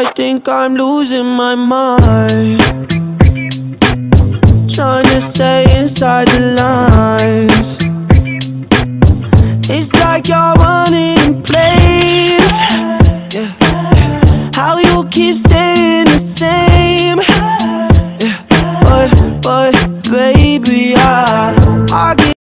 I think I'm losing my mind, trying to stay inside the line.